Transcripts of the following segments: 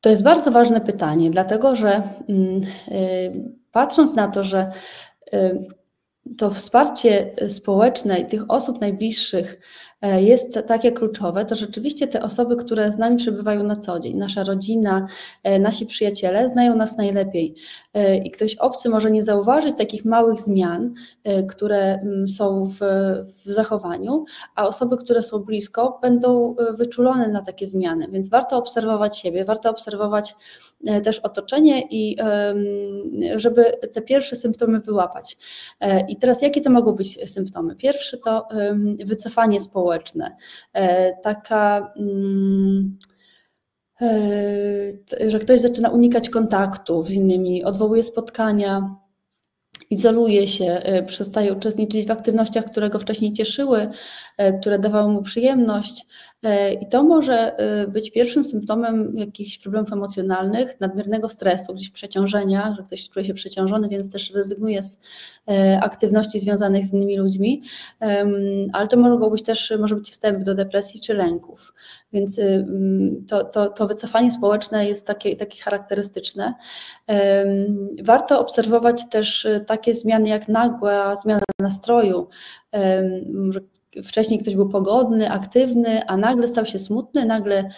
To jest bardzo ważne pytanie, dlatego że patrząc na to, że to wsparcie społeczne i tych osób najbliższych jest takie kluczowe, to rzeczywiście te osoby, które z nami przebywają na co dzień, nasza rodzina, nasi przyjaciele znają nas najlepiej i ktoś obcy może nie zauważyć takich małych zmian, które są w zachowaniu, a osoby, które są blisko, będą wyczulone na takie zmiany, więc warto obserwować siebie, warto obserwować też otoczenie i żeby te pierwsze symptomy wyłapać. I teraz jakie to mogą być symptomy? Pierwszy to wycofanie społeczne, taka, że ktoś zaczyna unikać kontaktów z innymi, odwołuje spotkania, izoluje się, przestaje uczestniczyć w aktywnościach, które go wcześniej cieszyły, które dawały mu przyjemność. I to może być pierwszym symptomem jakichś problemów emocjonalnych, nadmiernego stresu, gdzieś przeciążenia, że ktoś czuje się przeciążony, więc też rezygnuje z aktywności związanych z innymi ludźmi, ale to może być wstęp do depresji czy lęków, więc to wycofanie społeczne jest takie charakterystyczne. Warto obserwować też takie zmiany jak nagła zmiana nastroju, wcześniej ktoś był pogodny, aktywny, a nagle stał się smutny, nagle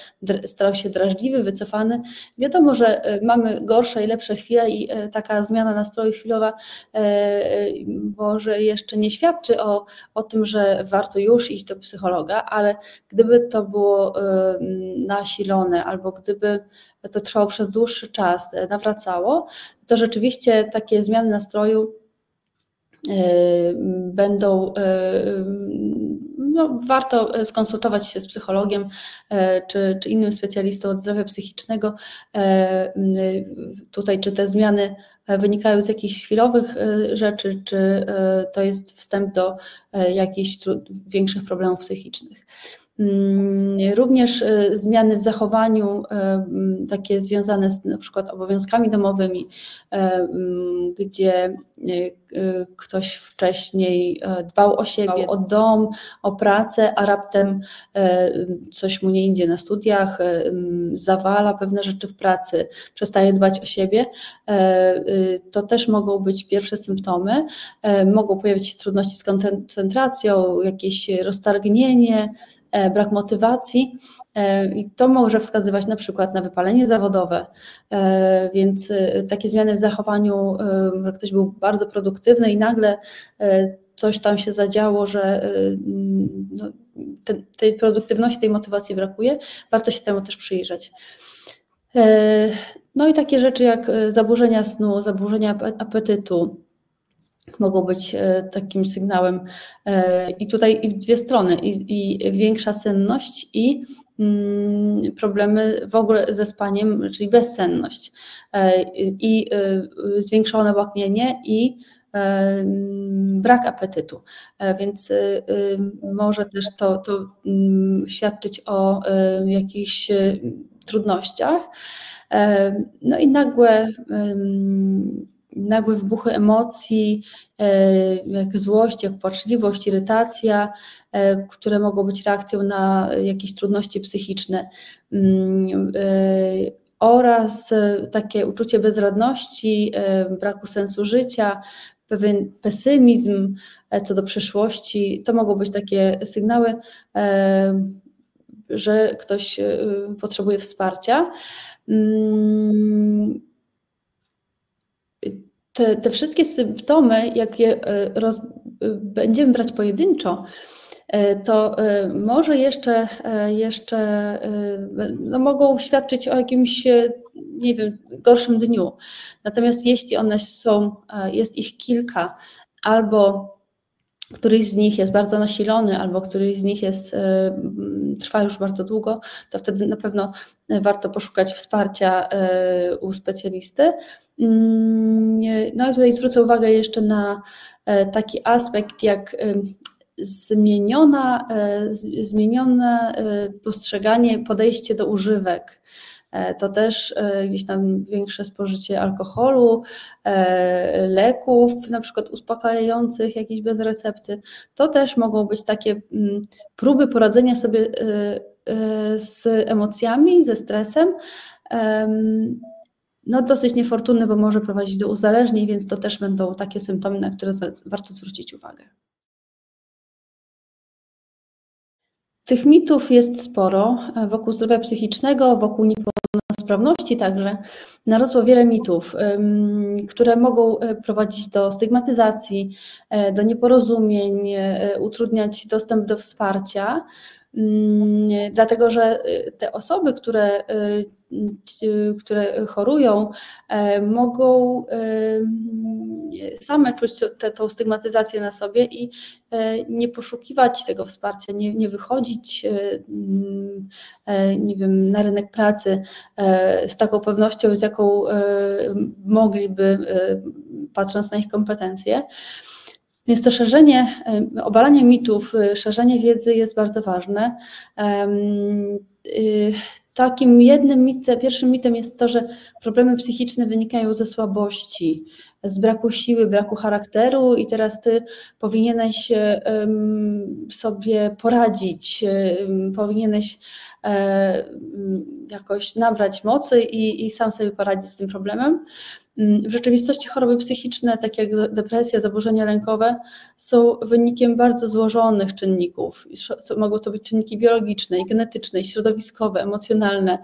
stał się drażliwy, wycofany. Wiadomo, że mamy gorsze i lepsze chwile i taka zmiana nastroju chwilowa może jeszcze nie świadczy o tym, że warto już iść do psychologa, ale gdyby to było nasilone albo gdyby to trwało przez dłuższy czas, nawracało, to rzeczywiście takie zmiany nastroju będą... warto skonsultować się z psychologiem czy innym specjalistą od zdrowia psychicznego, tutaj czy te zmiany wynikają z jakichś chwilowych rzeczy, czy to jest wstęp do jakichś większych problemów psychicznych. Również zmiany w zachowaniu, takie związane z na przykład obowiązkami domowymi, gdzie ktoś wcześniej dbał o siebie, o dom, o pracę, a raptem coś mu nie idzie na studiach, zawala pewne rzeczy w pracy, przestaje dbać o siebie, to też mogą być pierwsze symptomy. Mogą pojawić się trudności z koncentracją, jakieś roztargnienie, brak motywacji i to może wskazywać na przykład na wypalenie zawodowe, więc takie zmiany w zachowaniu, że ktoś był bardzo produktywny i nagle coś tam się zadziało, że tej produktywności, tej motywacji brakuje, warto się temu też przyjrzeć. No i takie rzeczy jak zaburzenia snu, zaburzenia apetytu, mogą być takim sygnałem i tutaj w dwie strony, i większa senność i problemy w ogóle ze spaniem, czyli bezsenność i zwiększone łaknienie i brak apetytu, więc może też to świadczyć o jakichś trudnościach. No i nagłe wybuchy emocji, jak złość, jak płaczliwość, irytacja, które mogą być reakcją na jakieś trudności psychiczne oraz takie uczucie bezradności, braku sensu życia, pewien pesymizm co do przyszłości. To mogą być takie sygnały, że ktoś potrzebuje wsparcia. Te wszystkie symptomy, jak je będziemy brać pojedynczo, to może jeszcze no mogą świadczyć o jakimś, nie wiem, gorszym dniu. Natomiast jeśli one są, jest ich kilka, albo któryś z nich jest bardzo nasilony, albo któryś z nich trwa już bardzo długo, to wtedy na pewno warto poszukać wsparcia u specjalisty. No i tutaj zwrócę uwagę jeszcze na taki aspekt jak zmienione postrzeganie, podejście do używek. To też gdzieś tam większe spożycie alkoholu, leków na przykład uspokajających, jakieś bez recepty. To też mogą być takie próby poradzenia sobie z emocjami, ze stresem, no dosyć niefortunny, bo może prowadzić do uzależnień, więc to też będą takie symptomy, na które warto zwrócić uwagę. Tych mitów jest sporo wokół zdrowia psychicznego, wokół niepełnosprawności także. Narosło wiele mitów, które mogą prowadzić do stygmatyzacji, do nieporozumień, utrudniać dostęp do wsparcia, dlatego że te osoby, które chorują, mogą same czuć tą stygmatyzację na sobie i nie poszukiwać tego wsparcia, nie wychodzić, nie wiem, na rynek pracy z taką pewnością, z jaką mogliby, patrząc na ich kompetencje. Więc to szerzenie, obalanie mitów, szerzenie wiedzy jest bardzo ważne. Takim jednym mitem, pierwszym mitem jest to, że problemy psychiczne wynikają ze słabości, z braku siły, braku charakteru i teraz ty powinieneś sobie poradzić, powinieneś jakoś nabrać mocy i sam sobie poradzić z tym problemem. W rzeczywistości choroby psychiczne, takie jak depresja, zaburzenia lękowe, są wynikiem bardzo złożonych czynników. Mogą to być czynniki biologiczne, genetyczne, środowiskowe, emocjonalne.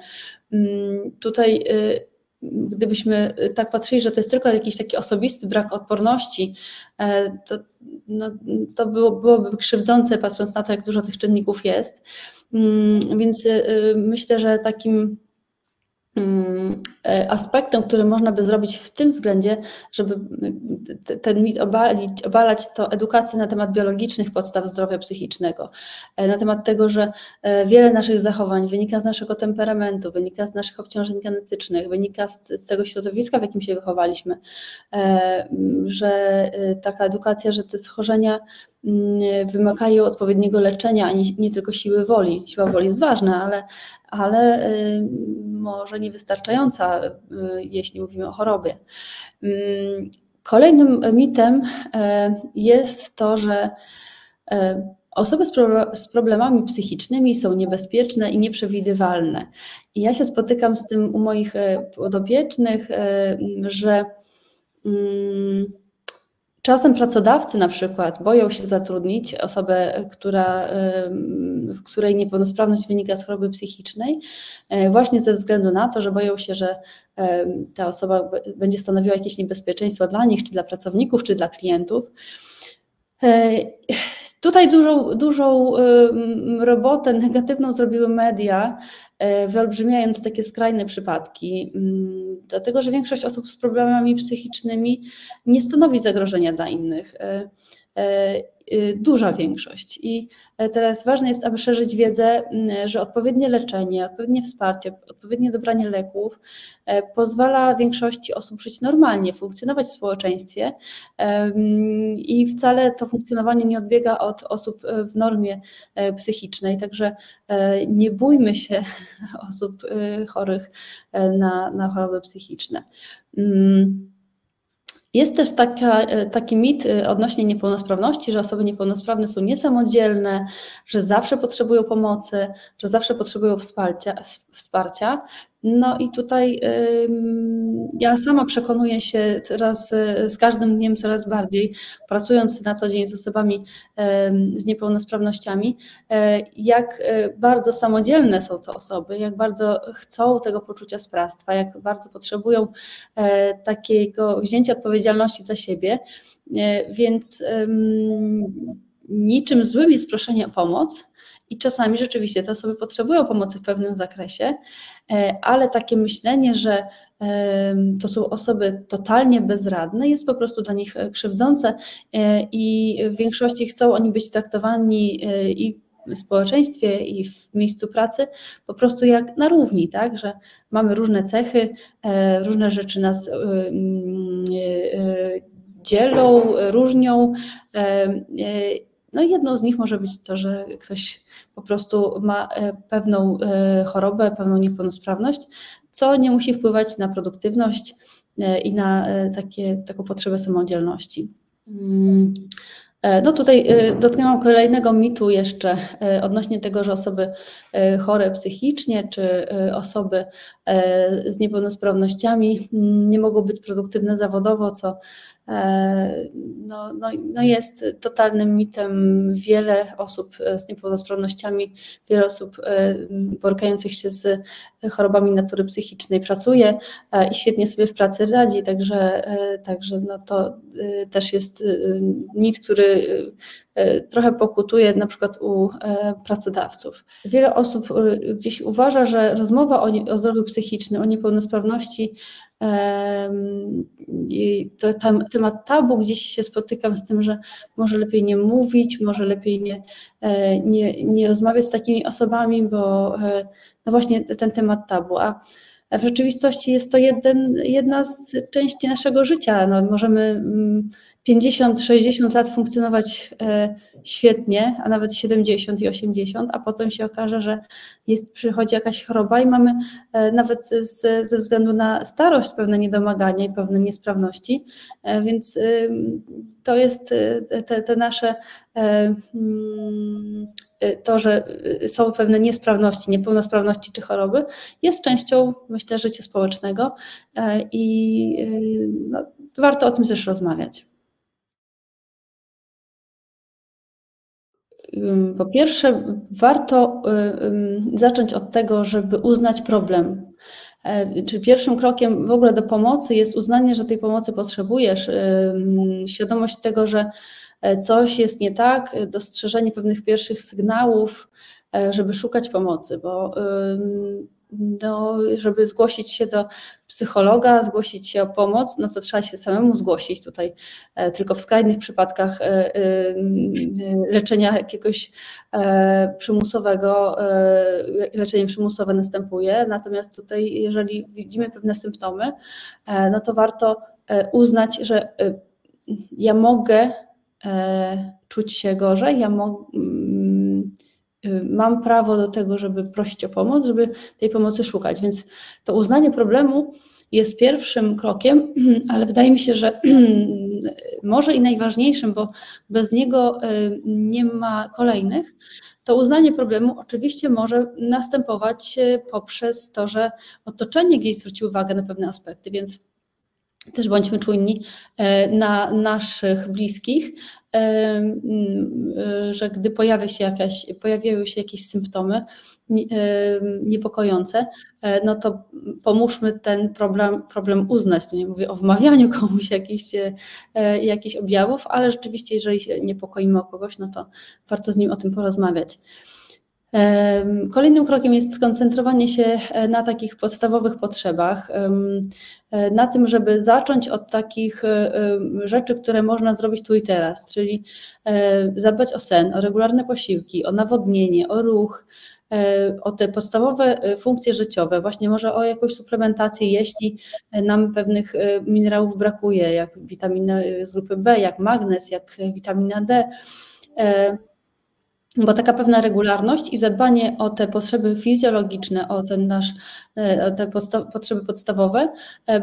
Tutaj gdybyśmy tak patrzyli, że to jest tylko jakiś taki osobisty brak odporności, to, no, to byłoby krzywdzące, patrząc na to, jak dużo tych czynników jest. Więc myślę, że takim aspektem, który można by zrobić w tym względzie, żeby ten mit obalać, to edukację na temat biologicznych podstaw zdrowia psychicznego, na temat tego, że wiele naszych zachowań wynika z naszego temperamentu, wynika z naszych obciążeń genetycznych, wynika z tego środowiska, w jakim się wychowaliśmy, że taka edukacja, że te schorzenia wymagają odpowiedniego leczenia, a nie tylko siły woli. Siła woli jest ważna, ale może niewystarczająca, jeśli mówimy o chorobie. Kolejnym mitem jest to, że osoby z problemami psychicznymi są niebezpieczne i nieprzewidywalne. I ja się spotykam z tym u moich podopiecznych, że czasem pracodawcy na przykład boją się zatrudnić osobę, w której niepełnosprawność wynika z choroby psychicznej, właśnie ze względu na to, że boją się, że ta osoba będzie stanowiła jakieś niebezpieczeństwo dla nich, czy dla pracowników, czy dla klientów. Tutaj dużą robotę negatywną zrobiły media, wyolbrzymiając takie skrajne przypadki, dlatego że większość osób z problemami psychicznymi nie stanowi zagrożenia dla innych, duża większość. I teraz ważne jest, aby szerzyć wiedzę, że odpowiednie leczenie, odpowiednie wsparcie, odpowiednie dobranie leków pozwala większości osób żyć normalnie, funkcjonować w społeczeństwie i wcale to funkcjonowanie nie odbiega od osób w normie psychicznej, także nie bójmy się osób chorych na choroby psychiczne. Jest też taki mit odnośnie niepełnosprawności, że osoby niepełnosprawne są niesamodzielne, że zawsze potrzebują pomocy, że zawsze potrzebują wsparcia. No i tutaj ja sama przekonuję się z każdym dniem coraz bardziej, pracując na co dzień z osobami z niepełnosprawnościami, jak bardzo samodzielne są te osoby, jak bardzo chcą tego poczucia sprawstwa, jak bardzo potrzebują takiego wzięcia odpowiedzialności za siebie, więc niczym złym jest proszenie o pomoc. I czasami rzeczywiście te osoby potrzebują pomocy w pewnym zakresie, ale takie myślenie, że to są osoby totalnie bezradne, jest po prostu dla nich krzywdzące i w większości chcą oni być traktowani i w społeczeństwie, i w miejscu pracy po prostu jak na równi, tak? Że mamy różne cechy, różne rzeczy nas dzielą, różnią. No i jedną z nich może być to, że ktoś po prostu ma pewną chorobę, pewną niepełnosprawność, co nie musi wpływać na produktywność i na taką potrzebę samodzielności. No tutaj dotknęłam kolejnego mitu jeszcze odnośnie tego, że osoby chore psychicznie czy osoby z niepełnosprawnościami nie mogą być produktywne zawodowo, co jest totalnym mitem. Wiele osób z niepełnosprawnościami, wiele osób borykających się z chorobami natury psychicznej pracuje i świetnie sobie w pracy radzi, także to też jest mit, który trochę pokutuje na przykład u pracodawców. Wiele osób gdzieś uważa, że rozmowa o zdrowiu psychicznym, o niepełnosprawności i to tam temat tabu, gdzieś się spotykam z tym, że może lepiej nie mówić, może lepiej nie rozmawiać z takimi osobami, bo no właśnie ten temat tabu, a w rzeczywistości jest to jedna z części naszego życia. No, możemy 50-60 lat funkcjonować świetnie, a nawet 70 i 80, a potem się okaże, że przychodzi jakaś choroba i mamy nawet ze względu na starość pewne niedomagania i pewne niesprawności, więc to jest te nasze... To, że są pewne niesprawności, niepełnosprawności czy choroby, jest częścią, myślę, życia społecznego i warto o tym też rozmawiać. Po pierwsze, warto zacząć od tego, żeby uznać problem. Czyli pierwszym krokiem w ogóle do pomocy jest uznanie, że tej pomocy potrzebujesz, świadomość tego, że coś jest nie tak, dostrzeżenie pewnych pierwszych sygnałów, żeby szukać pomocy, bo żeby zgłosić się do psychologa, zgłosić się o pomoc, no to trzeba się samemu zgłosić. Tutaj tylko w skrajnych przypadkach leczenia jakiegoś przymusowego, leczenie przymusowe następuje, natomiast tutaj jeżeli widzimy pewne symptomy, no to warto uznać, że ja mogę czuć się gorzej, ja mam prawo do tego, żeby prosić o pomoc, żeby tej pomocy szukać, więc to uznanie problemu jest pierwszym krokiem, ale wydaje mi się, że może i najważniejszym, bo bez niego nie ma kolejnych. To uznanie problemu oczywiście może następować poprzez to, że otoczenie gdzieś zwróci uwagę na pewne aspekty, więc też bądźmy czujni na naszych bliskich, że gdy pojawiają się jakieś symptomy niepokojące, no to pomóżmy ten problem uznać. Tu nie mówię o wmawianiu komuś jakichś objawów, ale rzeczywiście jeżeli się niepokoimy o kogoś, no to warto z nim o tym porozmawiać. Kolejnym krokiem jest skoncentrowanie się na takich podstawowych potrzebach, na tym, żeby zacząć od takich rzeczy, które można zrobić tu i teraz, czyli zadbać o sen, o regularne posiłki, o nawodnienie, o ruch, o te podstawowe funkcje życiowe, właśnie może o jakąś suplementację, jeśli nam pewnych minerałów brakuje, jak witamina z grupy B, jak magnez, jak witamina D, bo taka pewna regularność i zadbanie o te potrzeby fizjologiczne, potrzeby podstawowe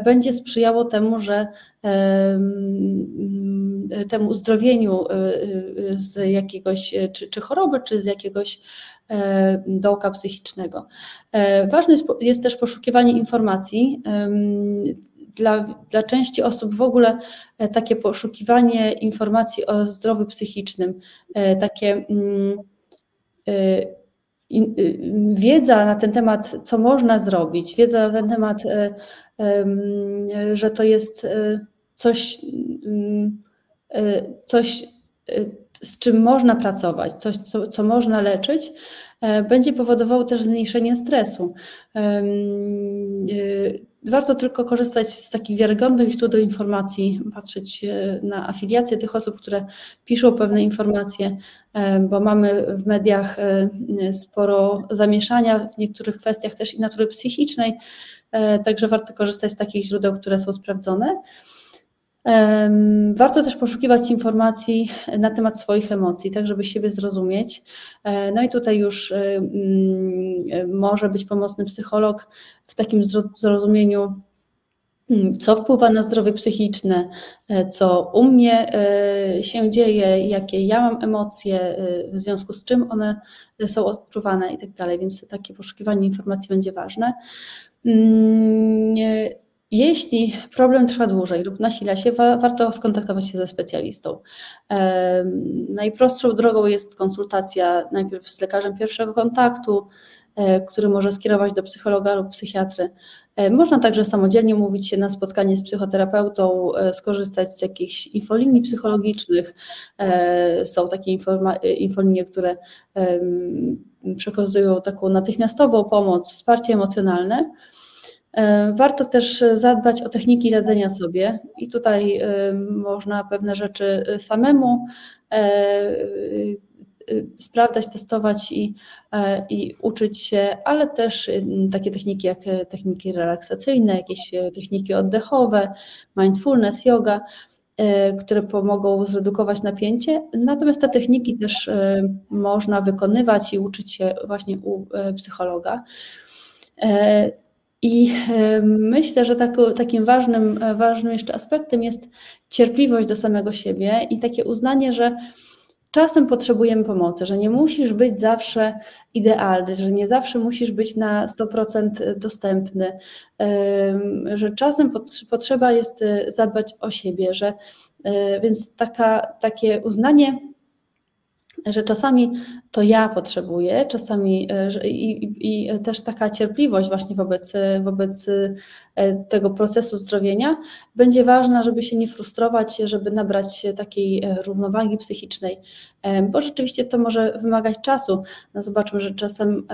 będzie sprzyjało temu, że temu uzdrowieniu z jakiegoś czy choroby, czy z jakiegoś dołka psychicznego. Ważne jest też poszukiwanie informacji. Dla części osób w ogóle takie poszukiwanie informacji o zdrowiu psychicznym, takie wiedza na ten temat, co można zrobić, wiedza na ten temat, że to jest coś, z czym można pracować, coś, co można leczyć, będzie powodowało też zmniejszenie stresu. Warto tylko korzystać z takich wiarygodnych źródeł informacji, patrzeć na afiliacje tych osób, które piszą pewne informacje, bo mamy w mediach sporo zamieszania w niektórych kwestiach też i natury psychicznej, także warto korzystać z takich źródeł, które są sprawdzone. Warto też poszukiwać informacji na temat swoich emocji, tak żeby siebie zrozumieć. No i tutaj już może być pomocny psycholog w takim zrozumieniu co wpływa na zdrowie psychiczne, co u mnie się dzieje, jakie ja mam emocje, w związku z czym one są odczuwane i tak dalej, więc takie poszukiwanie informacji będzie ważne. Jeśli problem trwa dłużej lub nasila się, warto skontaktować się ze specjalistą. Najprostszą drogą jest konsultacja najpierw z lekarzem pierwszego kontaktu, który może skierować do psychologa lub psychiatry. Można także samodzielnie umówić się na spotkanie z psychoterapeutą, skorzystać z jakichś infolinii psychologicznych. Są takie infolinie, które przekazują taką natychmiastową pomoc, wsparcie emocjonalne. Warto też zadbać o techniki radzenia sobie i tutaj można pewne rzeczy samemu sprawdzać, testować i uczyć się, ale też takie techniki jak techniki relaksacyjne, jakieś techniki oddechowe, mindfulness, yoga, które pomogą zredukować napięcie. Natomiast te techniki też można wykonywać i uczyć się właśnie u psychologa. I myślę, że takim ważnym jeszcze aspektem jest cierpliwość do samego siebie i takie uznanie, że czasem potrzebujemy pomocy, że nie musisz być zawsze idealny, że nie zawsze musisz być na 100% dostępny, że czasem potrzeba jest zadbać o siebie, że więc takie uznanie, że czasami to ja potrzebuję, czasami i też taka cierpliwość właśnie wobec tego procesu zdrowienia będzie ważna, żeby się nie frustrować, żeby nabrać takiej równowagi psychicznej, bo rzeczywiście to może wymagać czasu. No zobaczmy, że czasem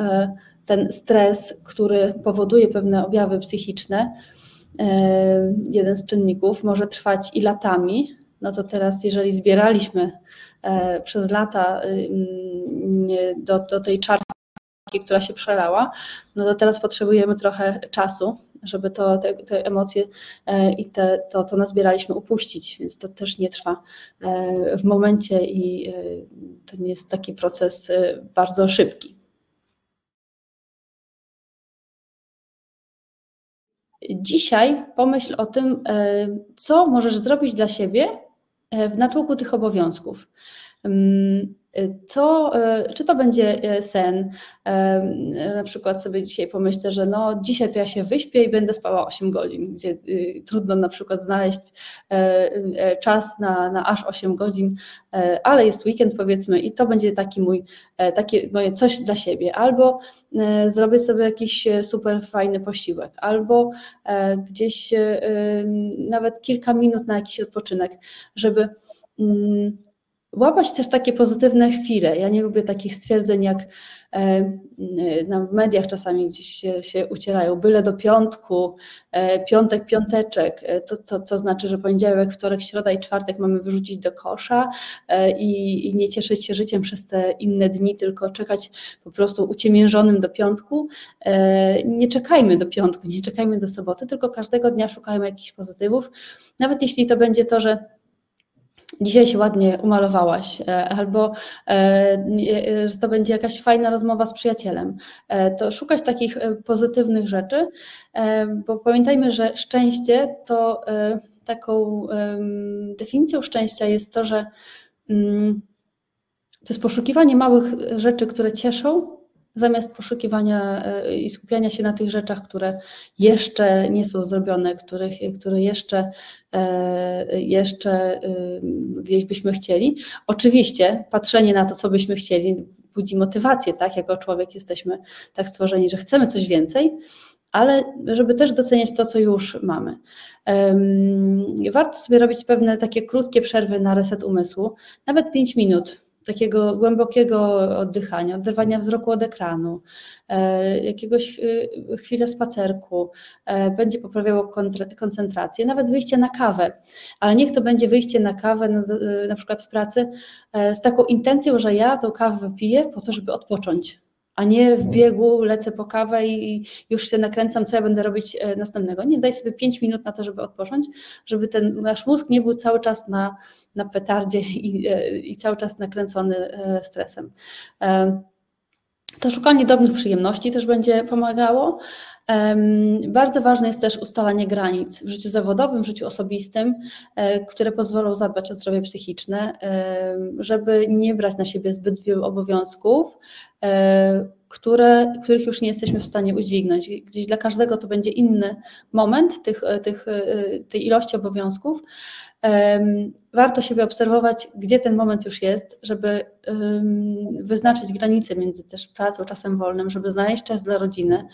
ten stres, który powoduje pewne objawy psychiczne, jeden z czynników, może trwać i latami. No to teraz, jeżeli zbieraliśmy przez lata do tej czarki, która się przelała, no to teraz potrzebujemy trochę czasu, żeby te emocje i to nazbieraliśmy upuścić, więc to też nie trwa w momencie i to nie jest taki proces bardzo szybki. Dzisiaj pomyśl o tym, co możesz zrobić dla siebie w natłoku tych obowiązków. Czy to będzie sen? Na przykład sobie dzisiaj pomyślę, że no dzisiaj to ja się wyśpię i będę spała 8 godzin, gdzie trudno na przykład znaleźć czas na aż 8 godzin, ale jest weekend powiedzmy i to będzie takie moje coś dla siebie. Albo zrobię sobie jakiś super fajny posiłek, albo gdzieś nawet kilka minut na jakiś odpoczynek, żeby łapać też takie pozytywne chwile. Ja nie lubię takich stwierdzeń, jak w mediach czasami gdzieś się ucierają, byle do piątku, piątek, piąteczek, to znaczy, że poniedziałek, wtorek, środa i czwartek mamy wyrzucić do kosza i nie cieszyć się życiem przez te inne dni, tylko czekać po prostu uciemiężonym do piątku. Nie czekajmy do piątku, nie czekajmy do soboty, tylko każdego dnia szukajmy jakichś pozytywów, nawet jeśli to będzie to, że dzisiaj się ładnie umalowałaś, albo że to będzie jakaś fajna rozmowa z przyjacielem. To szukać takich pozytywnych rzeczy, bo pamiętajmy, że szczęście to taką definicją szczęścia jest to, że to jest poszukiwanie małych rzeczy, które cieszą, zamiast poszukiwania i skupiania się na tych rzeczach, które jeszcze nie są zrobione, które jeszcze gdzieś byśmy chcieli. Oczywiście patrzenie na to, co byśmy chcieli, budzi motywację, tak? Jako człowiek jesteśmy tak stworzeni, że chcemy coś więcej, ale żeby też doceniać to, co już mamy. Warto sobie robić pewne takie krótkie przerwy na reset umysłu, nawet 5 minut. Takiego głębokiego oddychania, oderwania wzroku od ekranu, jakiegoś chwilę spacerku, będzie poprawiało koncentrację, nawet wyjście na kawę, ale niech to będzie wyjście na kawę na przykład w pracy z taką intencją, że ja tą kawę wypiję po to, żeby odpocząć, a nie w biegu lecę po kawę i już się nakręcam, co ja będę robić następnego. Nie, daj sobie 5 minut na to, żeby odpocząć, żeby ten nasz mózg nie był cały czas na petardzie i cały czas nakręcony stresem. To szukanie drobnych przyjemności też będzie pomagało. Bardzo ważne jest też ustalanie granic w życiu zawodowym, w życiu osobistym, które pozwolą zadbać o zdrowie psychiczne, żeby nie brać na siebie zbyt wielu obowiązków, których już nie jesteśmy w stanie udźwignąć. Gdzieś dla każdego to będzie inny moment tej ilości obowiązków. Warto siebie obserwować, gdzie ten moment już jest, żeby wyznaczyć granice między też pracą, czasem wolnym, żeby znaleźć czas dla rodziny.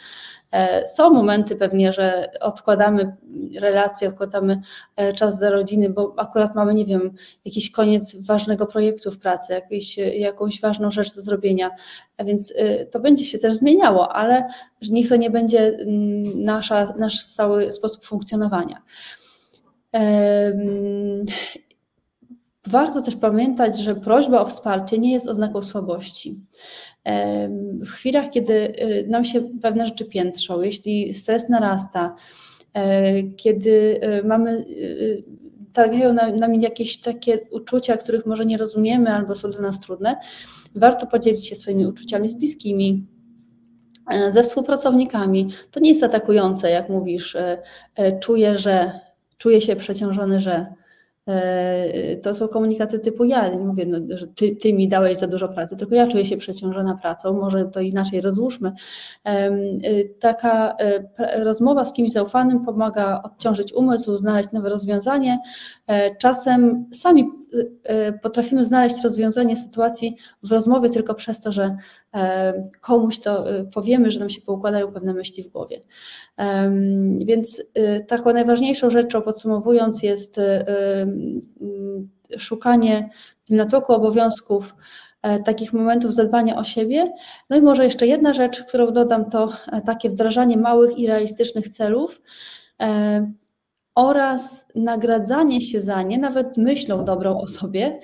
Są momenty pewnie, że odkładamy relacje, odkładamy czas dla rodziny, bo akurat mamy, nie wiem, jakiś koniec ważnego projektu w pracy, jakąś ważną rzecz do zrobienia, a więc to będzie się też zmieniało, ale niech to nie będzie nasz cały sposób funkcjonowania. Warto też pamiętać, że prośba o wsparcie nie jest oznaką słabości. W chwilach, kiedy nam się pewne rzeczy piętrzą, jeśli stres narasta, kiedy targają nami jakieś takie uczucia, których może nie rozumiemy albo są dla nas trudne, warto podzielić się swoimi uczuciami z bliskimi, ze współpracownikami. To nie jest atakujące, jak mówisz, czuję się przeciążony, że to są komunikaty typu ja nie mówię, no, że ty mi dałeś za dużo pracy, tylko ja czuję się przeciążona pracą, może to inaczej rozłóżmy. Taka rozmowa z kimś zaufanym pomaga odciążyć umysł, znaleźć nowe rozwiązanie. Czasem sami potrafimy znaleźć rozwiązanie sytuacji w rozmowie tylko przez to, że komuś to powiemy, że nam się poukładają pewne myśli w głowie. Więc taką najważniejszą rzeczą, podsumowując, jest szukanie w tym natłoku obowiązków takich momentów zadbania o siebie. No i może jeszcze jedna rzecz, którą dodam, to takie wdrażanie małych i realistycznych celów oraz nagradzanie się za nie, nawet myślą dobrą o sobie,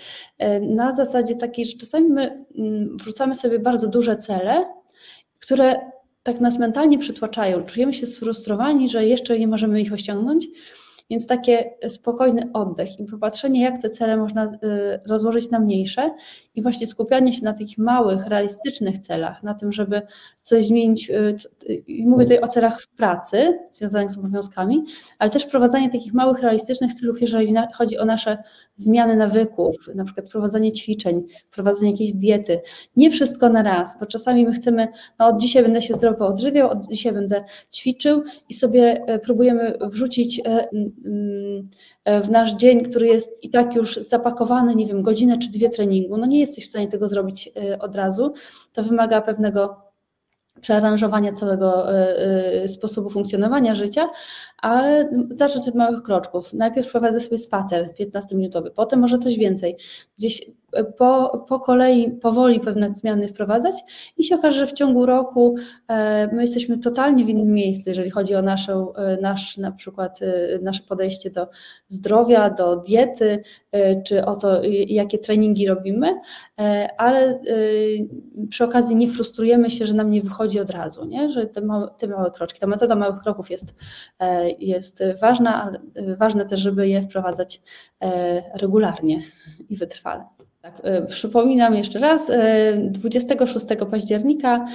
na zasadzie takiej, że czasami my wrzucamy sobie bardzo duże cele, które tak nas mentalnie przytłaczają, czujemy się sfrustrowani, że jeszcze nie możemy ich osiągnąć, więc takie spokojny oddech i popatrzenie, jak te cele można rozłożyć na mniejsze i właśnie skupianie się na takich małych, realistycznych celach, na tym, żeby coś zmienić, mówię tutaj o celach w pracy związanych z obowiązkami, ale też wprowadzanie takich małych, realistycznych celów, jeżeli chodzi o nasze zmiany nawyków, na przykład prowadzenie ćwiczeń, prowadzenie jakiejś diety. Nie wszystko na raz, bo czasami my chcemy, no od dzisiaj będę się zdrowo odżywiał, od dzisiaj będę ćwiczył i sobie próbujemy wrzucić w nasz dzień, który jest i tak już zapakowany, nie wiem, godzinę czy dwie treningu, no nie jesteś w stanie tego zrobić od razu, to wymaga pewnego przearanżowania całego sposobu funkcjonowania życia, ale zacząć od małych kroczków. Najpierw prowadzę sobie spacer 15-minutowy, potem może coś więcej. Gdzieś po kolei, powoli pewne zmiany wprowadzać i się okaże, że w ciągu roku my jesteśmy totalnie w innym miejscu, jeżeli chodzi o na przykład nasze podejście do zdrowia, do diety, czy o to, jakie treningi robimy, ale przy okazji nie frustrujemy się, że nam nie wychodzi od razu, nie? Że te małe kroczki, ta metoda małych kroków jest ważna, ale ważne też, żeby je wprowadzać regularnie i wytrwale. Tak, przypominam jeszcze raz, 26 października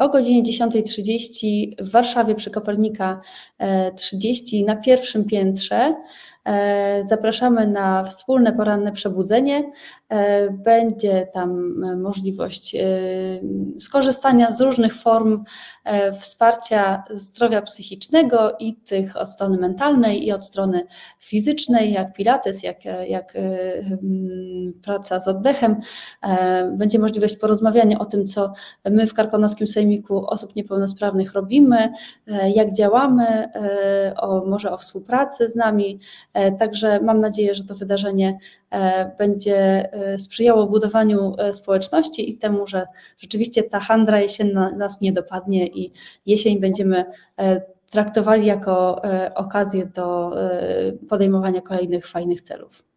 o godzinie 10:30 w Warszawie przy Kopernika 30 na pierwszym piętrze zapraszamy na wspólne poranne przebudzenie. Będzie tam możliwość skorzystania z różnych form wsparcia zdrowia psychicznego i tych od strony mentalnej i od strony fizycznej, jak pilates, jak praca z oddechem. Będzie możliwość porozmawiania o tym, co my w Karkonoskim Sejmiku Osób Niepełnosprawnych robimy, jak działamy, może o współpracy z nami. Także mam nadzieję, że to wydarzenie będzie sprzyjało budowaniu społeczności i temu, że rzeczywiście ta handra jesienna nas nie dopadnie i jesień będziemy traktowali jako okazję do podejmowania kolejnych fajnych celów.